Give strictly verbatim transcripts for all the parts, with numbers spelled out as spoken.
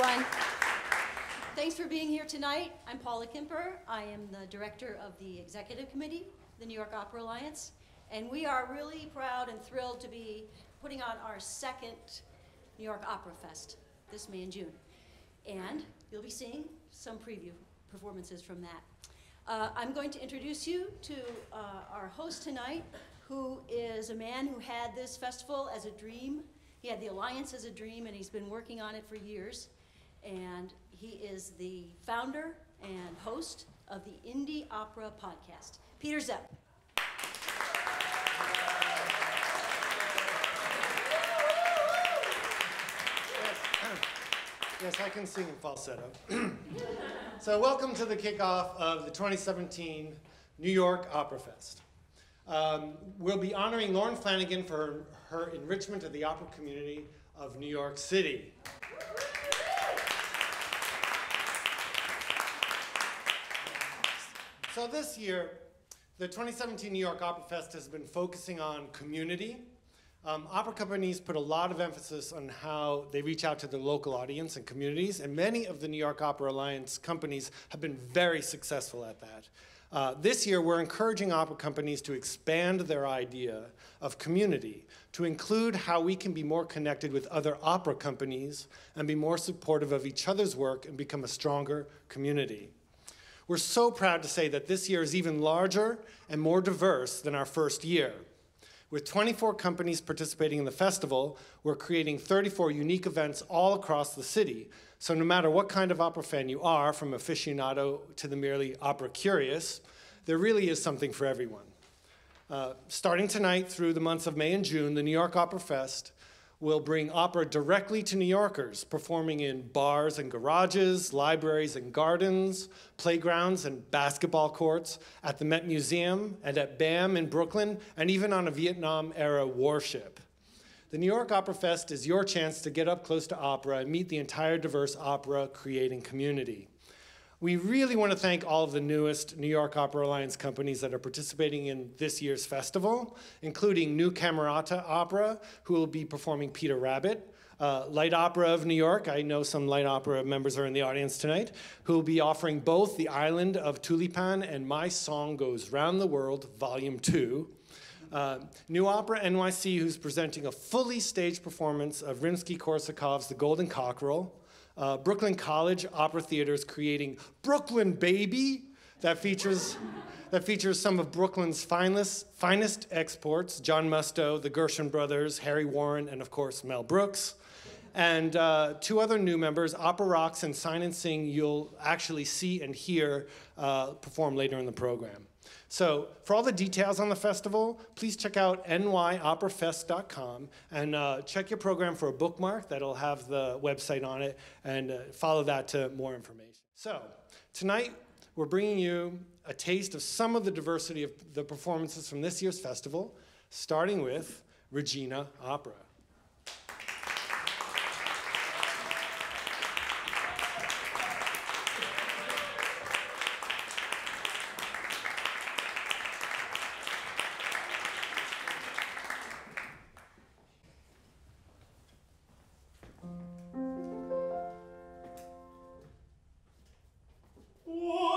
everyone. Thanks for being here tonight. I'm Paula Kimper. I am the director of the executive committee, the New York Opera Alliance, and we are really proud and thrilled to be putting on our second New York Opera Fest this May and June. And you'll be seeing some preview performances from that. Uh, I'm going to introduce you to uh, our host tonight, who is a man who had this festival as a dream. He had the Alliance as a dream, and he's been working on it for years. And he is the founder and host of the Indie Opera podcast, Peter Zepp. Yes, I can sing in falsetto. So welcome to the kickoff of the twenty seventeen New York Opera Fest. Um, we'll be honoring Lauren Flanigan for her, her enrichment of the opera community of New York City. So this year, the twenty seventeen New York Opera Fest has been focusing on community. Um, opera companies put a lot of emphasis on how they reach out to their local audience and communities, and many of the New York Opera Alliance companies have been very successful at that. Uh, this year, we're encouraging opera companies to expand their idea of community to include how we can be more connected with other opera companies and be more supportive of each other's work and become a stronger community. We're so proud to say that this year is even larger and more diverse than our first year. With twenty-four companies participating in the festival, we're creating thirty-four unique events all across the city. So no matter what kind of opera fan you are, from aficionado to the merely opera curious, there really is something for everyone. Uh, starting tonight through the months of May and June, the New York Opera Fest will bring opera directly to New Yorkers, performing in bars and garages, libraries and gardens, playgrounds and basketball courts, at the Met Museum and at BAM in Brooklyn, and even on a Vietnam-era warship. The New York Opera Fest is your chance to get up close to opera and meet the entire diverse opera-creating community. We really want to thank all of the newest New York Opera Alliance companies that are participating in this year's festival, including New Camerata Opera, who will be performing Peter Rabbit, uh, Light Opera of New York, I know some Light Opera members are in the audience tonight, who will be offering both The Island of Tulipan and My Song Goes Round the World, Volume Two. Uh, New Opera N Y C, who's presenting a fully staged performance of Rimsky-Korsakov's The Golden Cockerel. Uh, Brooklyn College Opera Theater is creating Brooklyn Baby that features, that features some of Brooklyn's finest, finest exports, John Musto, the Gershwin Brothers, Harry Warren, and of course, Mel Brooks. And uh, two other new members, Opera Rocks and Sign and Sing, you'll actually see and hear uh, perform later in the program. So for all the details on the festival, please check out N Y opera fest dot com and uh, check your program for a bookmark that'll have the website on it, and uh, follow that to more information. So tonight we're bringing you a taste of some of the diversity of the performances from this year's festival, starting with Regina Opera. What?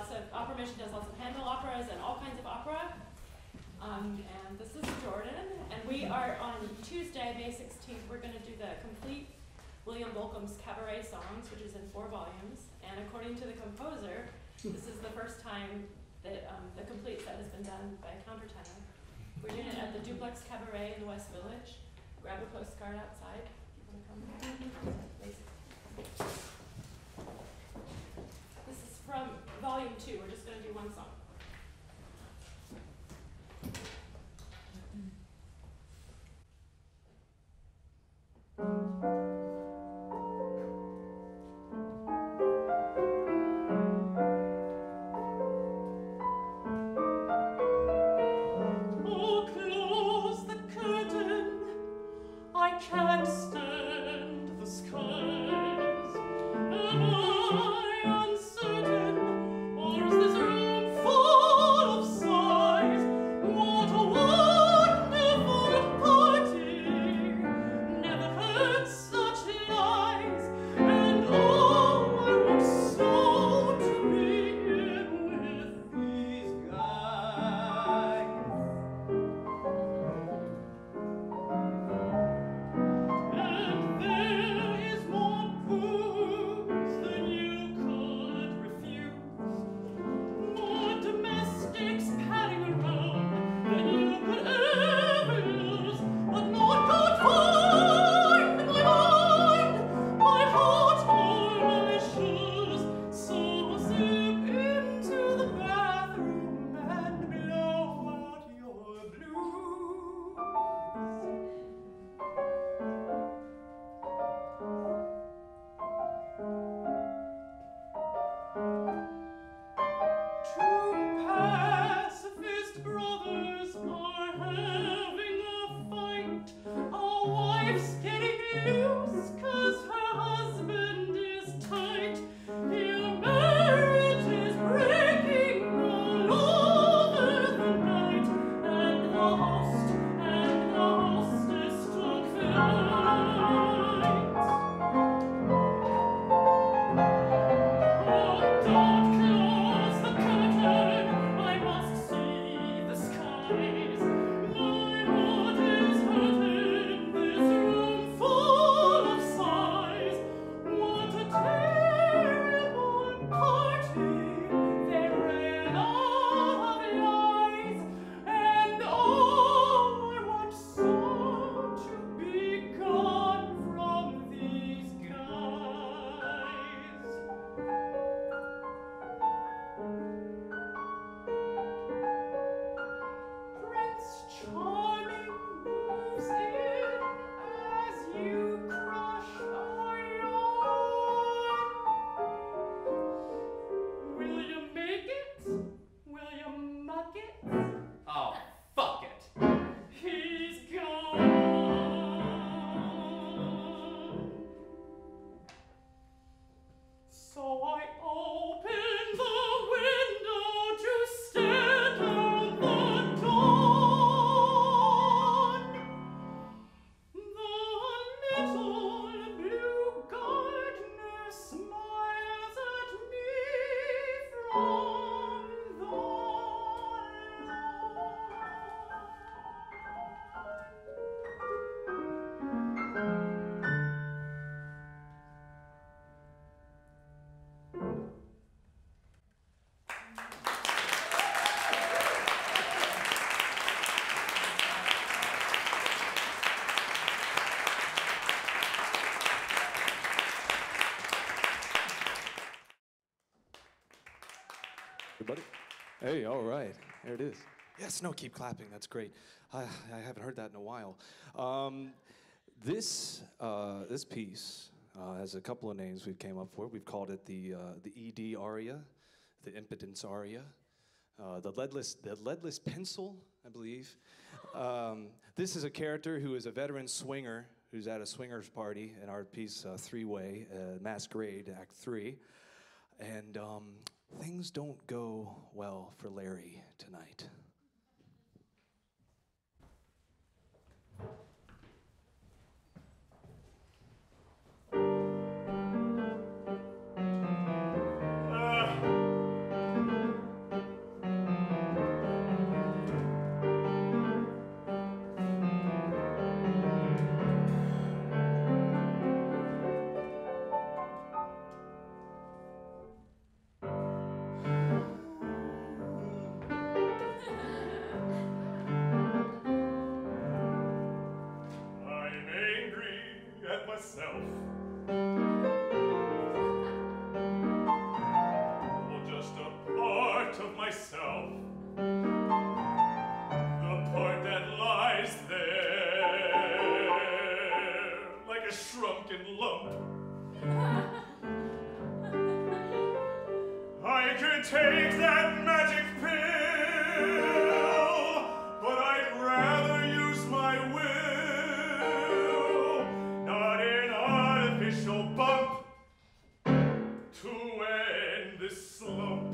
lots of, Opera Mission does lots of handbell operas and all kinds of opera. Um, and this is Jordan, and we are on Tuesday, May sixteenth, we're going to do the complete William Bolcom's Cabaret Songs, which is in four volumes, and according to the composer, this is the first time that um, the complete set has been done by a countertenor. We're doing it at the Duplex Cabaret in the West Village. Grab a postcard outside if you want to come. This is from Volume Two. We're just going to do one song. Hey, all right, there it is. Yes, no, keep clapping, that's great. I, I haven't heard that in a while. Um, this, uh, this piece uh, has a couple of names we've came up for. We've called it the, uh, the E D aria, the impotence aria, uh, the, leadless, the leadless pencil, I believe. Um, this is a character who is a veteran swinger who's at a swingers party in our piece, uh, Three-Way, uh, Masquerade, Act Three. And um, things don't go well for Larry tonight. Uh. part of myself, the part that lies there like a shrunken lump. I could take that magic pill, but I'd rather use my will, not an artificial bump to end this slump.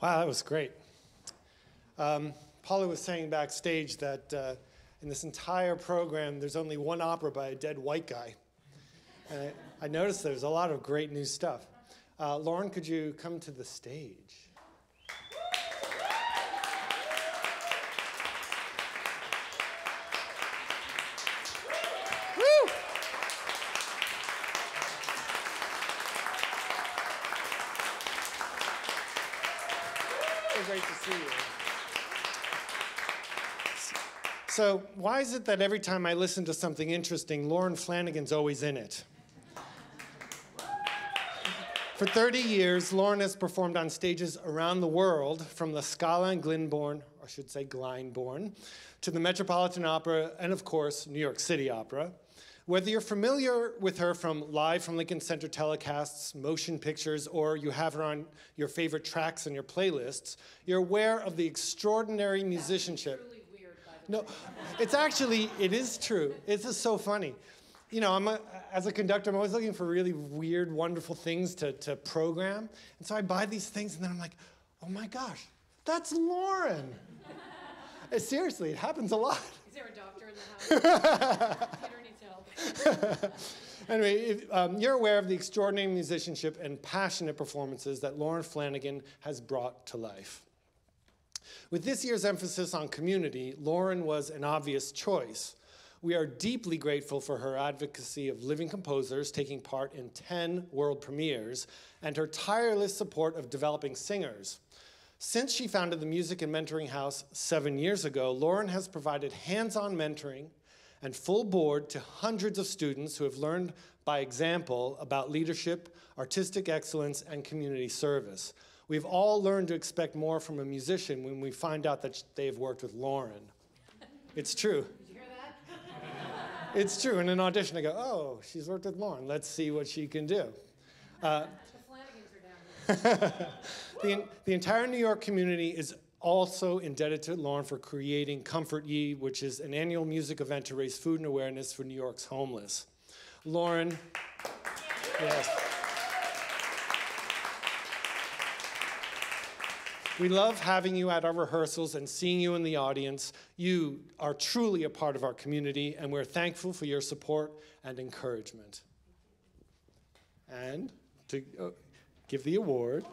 Wow, that was great. Um, Paula was saying backstage that uh, in this entire program, there's only one opera by a dead white guy. And I, I noticed there's a lot of great new stuff. Uh, Lauren, could you come to the stage? So why is it that every time I listen to something interesting, Lauren Flanigan's always in it? For thirty years, Lauren has performed on stages around the world, from La Scala and Glyndebourne, or I should say Glyndebourne, to the Metropolitan Opera, and of course, New York City Opera. Whether you're familiar with her from Live from Lincoln Center telecasts, motion pictures, or you have her on your favorite tracks and your playlists, you're aware of the extraordinary musicianship. No, it's actually, it is true. It's just so funny. You know, I'm a, as a conductor, I'm always looking for really weird, wonderful things to, to program. And so I buy these things, and then I'm like, oh my gosh, that's Lauren. Seriously, it happens a lot. Is there a doctor in the house? Peter needs help. Anyway, if, um, you're aware of the extraordinary musicianship and passionate performances that Lauren Flanigan has brought to life. With this year's emphasis on community, Lauren was an obvious choice. We are deeply grateful for her advocacy of living composers taking part in ten world premieres and her tireless support of developing singers. Since she founded the Music and Mentoring House seven years ago, Lauren has provided hands-on mentoring and full board to hundreds of students who have learned by example about leadership, artistic excellence, and community service. We've all learned to expect more from a musician when we find out that they've worked with Lauren. It's true. Did you hear that? It's true. In an audition, I go, oh, she's worked with Lauren. Let's see what she can do. Uh, the Flanagans are down there. the, the entire New York community is also indebted to Lauren for creating Comfort Ye, which is an annual music event to raise food and awareness for New York's homeless. Lauren, yes. We love having you at our rehearsals and seeing you in the audience. You are truly a part of our community, and we're thankful for your support and encouragement. And to uh, give the award.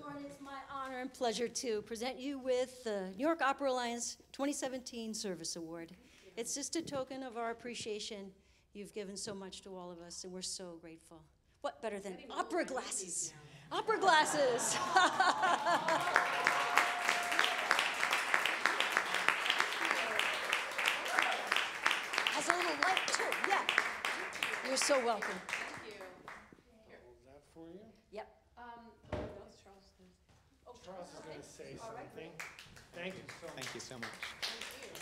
Lauren, it's my honor and pleasure to present you with the New York Opera Alliance twenty seventeen Service Award. It's just a token of our appreciation. You've given so much to all of us, and we're so grateful. What better than opera glasses? Opera glasses. Has a little light too. Yeah. You're so welcome. Thank you. Here. Is that for you? Yep. Um, oh, that's Charles. Oh, Charles is going to say something. Thank you so much. Thank you so much.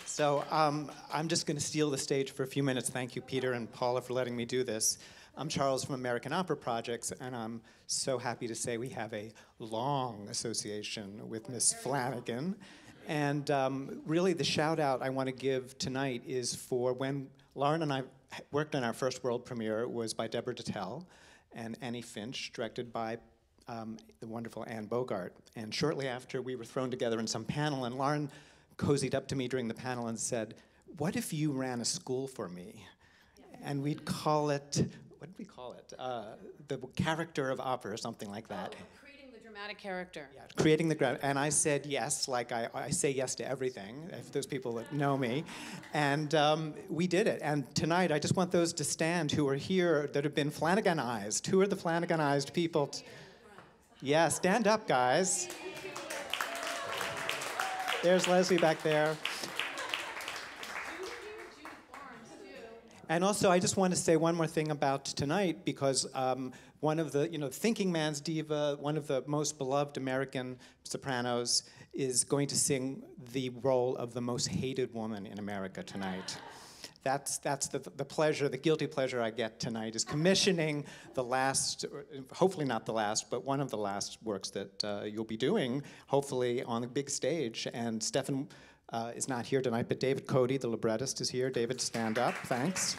So um, I'm just going to steal the stage for a few minutes. Thank you, Peter and Paula, for letting me do this. I'm Charles from American Opera Projects, and I'm so happy to say we have a long association with Miss Flanigan. And um, really the shout out I want to give tonight is for when Lauren and I worked on our first world premiere. It was by Deborah Dattel and Annie Finch, directed by um, the wonderful Anne Bogart. And shortly after, we were thrown together in some panel, and Lauren cozied up to me during the panel and said, what if you ran a school for me? And we'd call it, what did we call it? Uh, the character of opera or something like that. Oh, creating the dramatic character. Yeah, creating the dramatic. And I said yes, like I, I say yes to everything, if those people that know me. And um, we did it. And tonight, I just want those to stand who are here that have been Flaniganized. Who are the Flaniganized people? Yeah, stand up, guys. There's Leslie back there. And also, I just want to say one more thing about tonight, because um, one of the, you know, thinking man's diva, one of the most beloved American sopranos, is going to sing the role of the most hated woman in America tonight. That's, that's the, the pleasure, the guilty pleasure I get tonight, is commissioning the last, hopefully not the last, but one of the last works that uh, you'll be doing, hopefully, on the big stage. And Stefan Uh, is not here tonight, but David Cody, the librettist, is here. David, stand up. Thanks.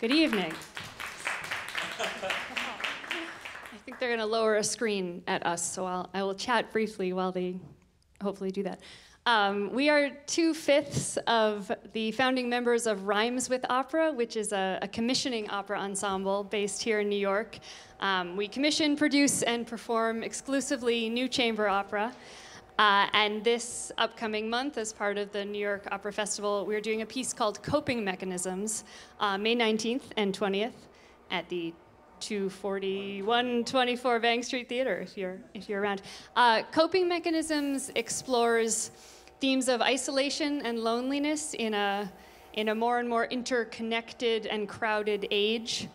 Good evening. I think they're going to lower a screen at us, so I'll, I will chat briefly while they hopefully do that. Um, we are two-fifths of the founding members of Rhymes with Opera, which is a, a commissioning opera ensemble based here in New York. Um, we commission, produce, and perform exclusively new chamber opera. Uh, and this upcoming month, as part of the New York Opera Festival, we're doing a piece called Coping Mechanisms, uh, May nineteenth and twentieth at the two forty-one twenty-four Bank Street Theater, if you're, if you're around. Uh, Coping Mechanisms explores themes of isolation and loneliness in a, in a more and more interconnected and crowded age.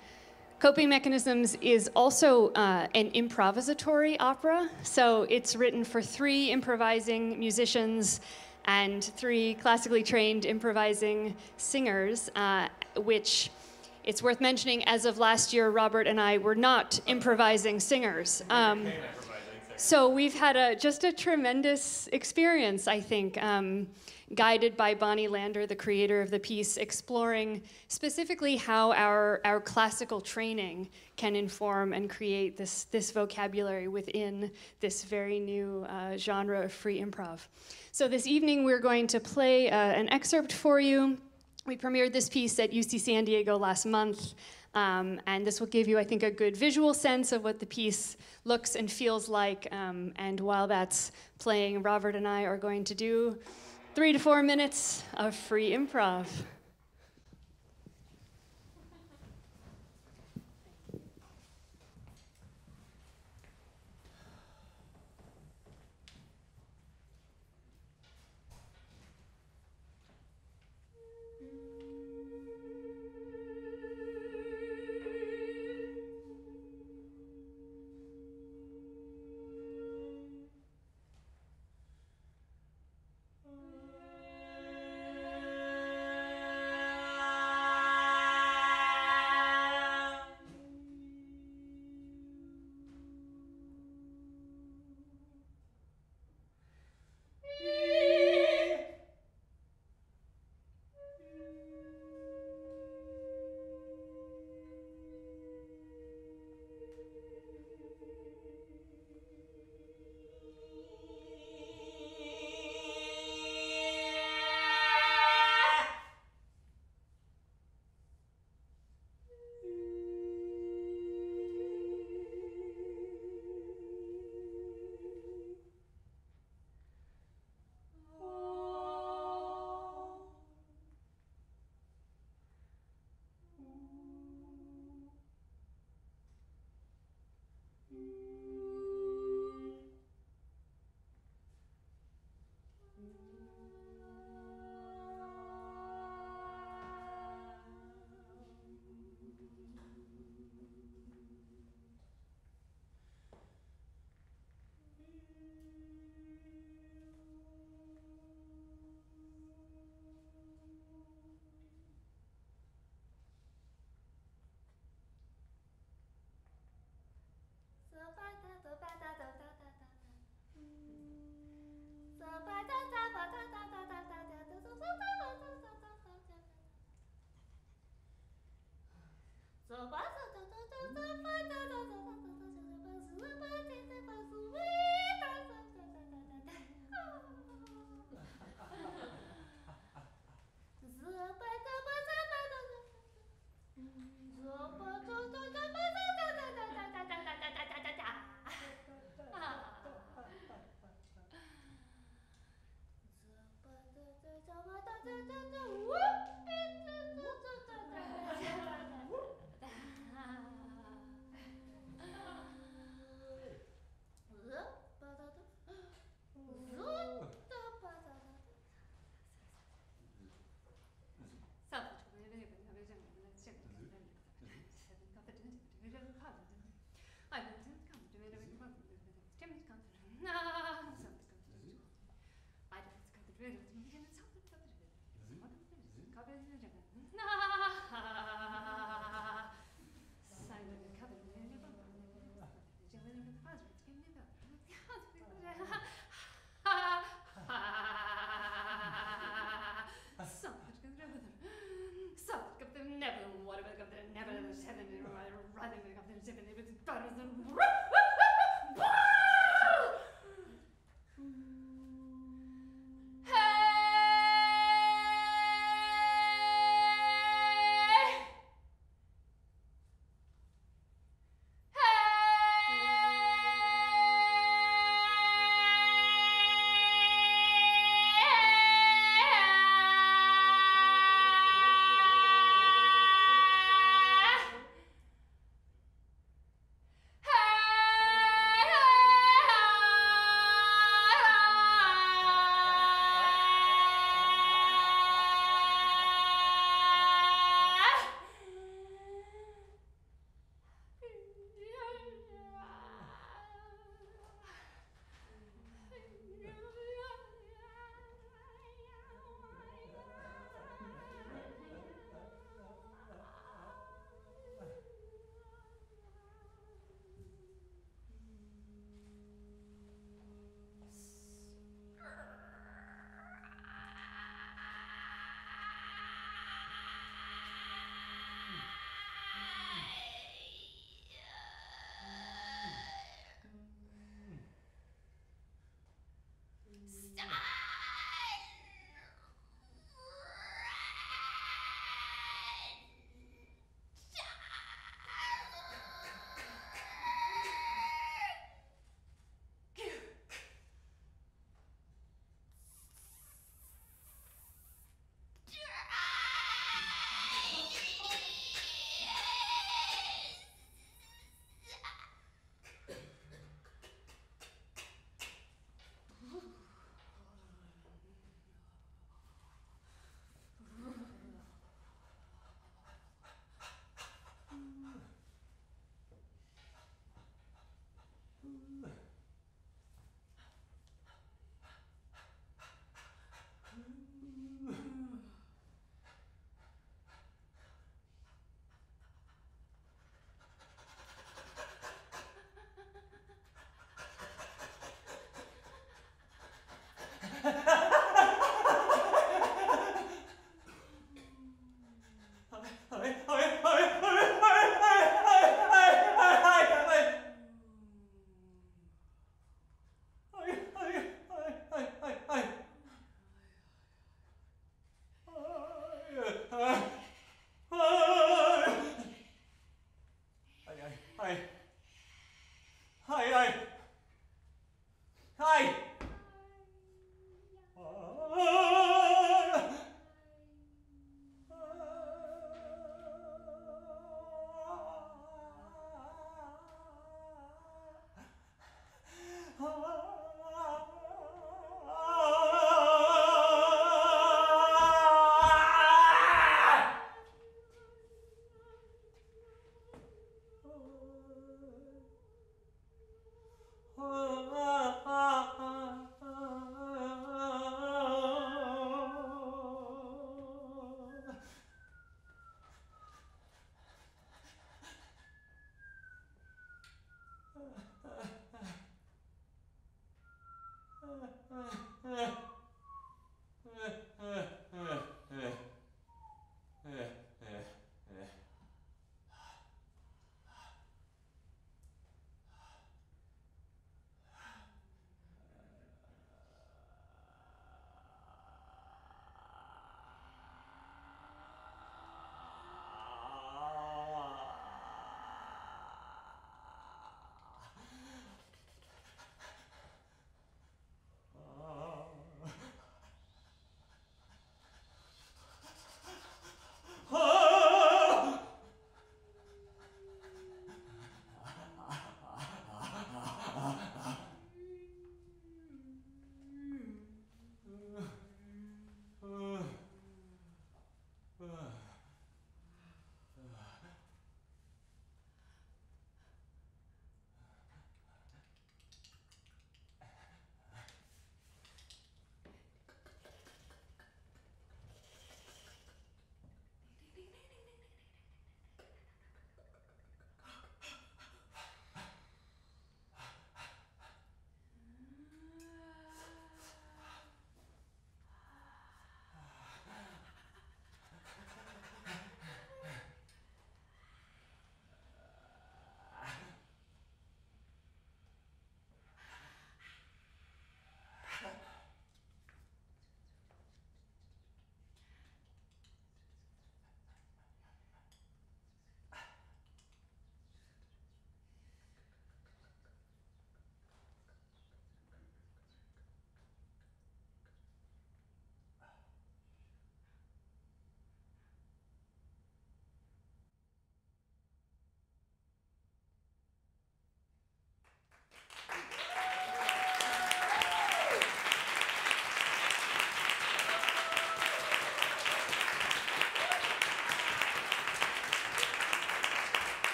Coping Mechanisms is also uh, an improvisatory opera, so it's written for three improvising musicians and three classically trained improvising singers, uh, which it's worth mentioning, as of last year, Robert and I were not improvising singers. Um, so we've had a, just a tremendous experience, I think. Um, guided by Bonnie Lander, the creator of the piece, exploring specifically how our, our classical training can inform and create this, this vocabulary within this very new uh, genre of free improv. So this evening we're going to play uh, an excerpt for you. We premiered this piece at U C San Diego last month, um, and this will give you, I think, a good visual sense of what the piece looks and feels like, um, and while that's playing, Robert and I are going to do three to four minutes of free improv.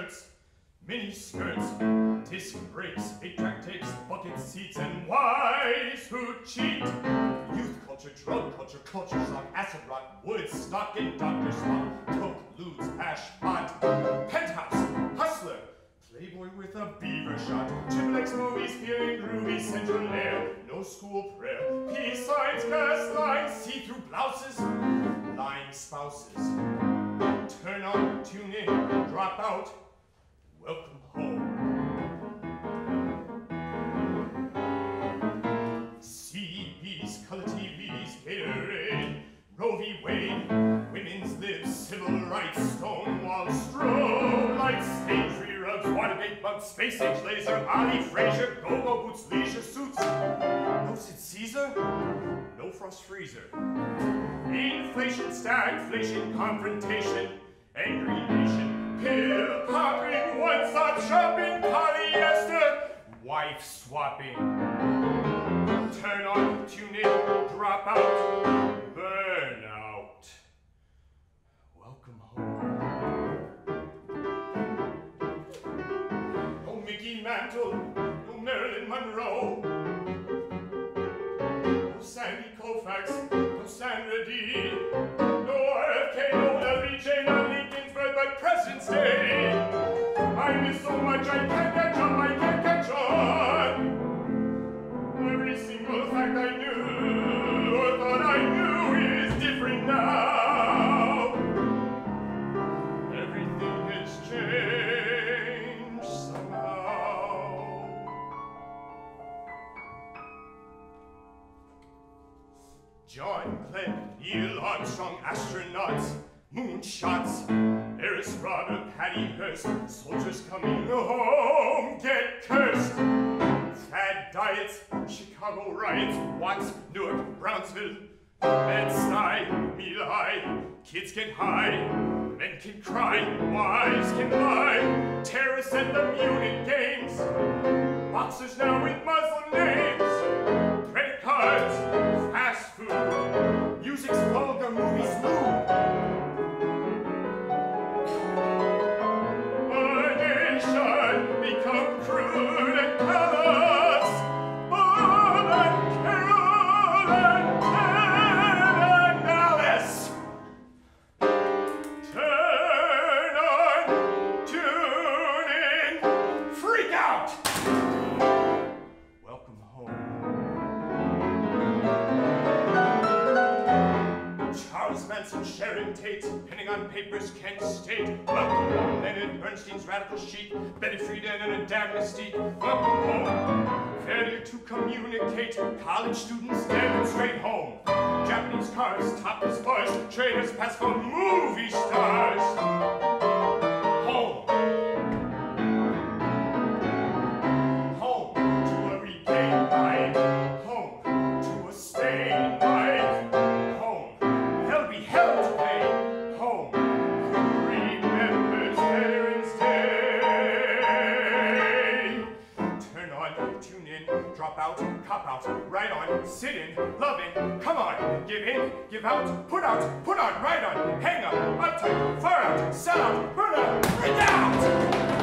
shirts, mini skirts, disc brakes, big tactics, bucket seats, and wives who cheat. Youth culture, drug culture, culture shock, acid rock, wood stock, and doctor stock, coke, lewds, hash, pot, penthouse, hustler, playboy with a beaver shot, triple X movies, fearing groovy, central air, no school prayer, peace signs, gas lines, see-through blouses, lying spouses. Turn on, tune in, drop out, welcome home. C Bs, color T Vs, Gatorade, Roe v. Wade, women's lives, civil rights, Stonewall, strobe lights, stage tree rugs, water bait bugs, space age laser, Ollie Fraser, go-go boots, leisure suits, no Sid Caesar, no frost freezer. Inflation, stagflation, confrontation, angry nation, pill popping, one-stop shopping, polyester, wife swapping. Turn on, tune in, drop out, burn out. Welcome home. No Mickey Mantle, no Marilyn Monroe, no Sandy Koufax, no Sandra Dee, no R F K, no L B J, no Lincolnsburg, but President's Day. I miss so much, I can't catch on, I can't catch on. Every single fact I knew, or thought I knew, is different now. Everything has changed somehow. John Glenn, Neil Armstrong, astronauts, moonshots, Eris Robert, Patty Hearst, soldiers coming home, get cursed. Fad diets, Chicago riots, Watts, Newark, Brownsville, Bed-Stuy, Mile High, kids get high, men can cry, wives can lie, terrorists and the Munich games, boxers now with Muslim names, credit cards, fast food, music's vulgar, movies lewd. Our nation become crude and callous, born and cruel and dead and malice. Turn on, tune in, freak out. Welcome home. Charles Manson, Sharon Tate, Pentagon Papers, Kent State. Welcome home, Leonard Bernstein's Radical Chic, Betty Friedan and a damn mystique. Welcome home, failure to communicate, college students demonstrate home. Japanese cars, topless boys, traders pass for movie stars. Home, home to a regained life, home to a stained life. Hell today, home, who remembers Veterans Day? Turn on, tune in, drop out, cop out, right on, sit in, love in, come on, give in, give out, put out, put on, right on, hang up, uptight, far out, sell out, burn out, freak out!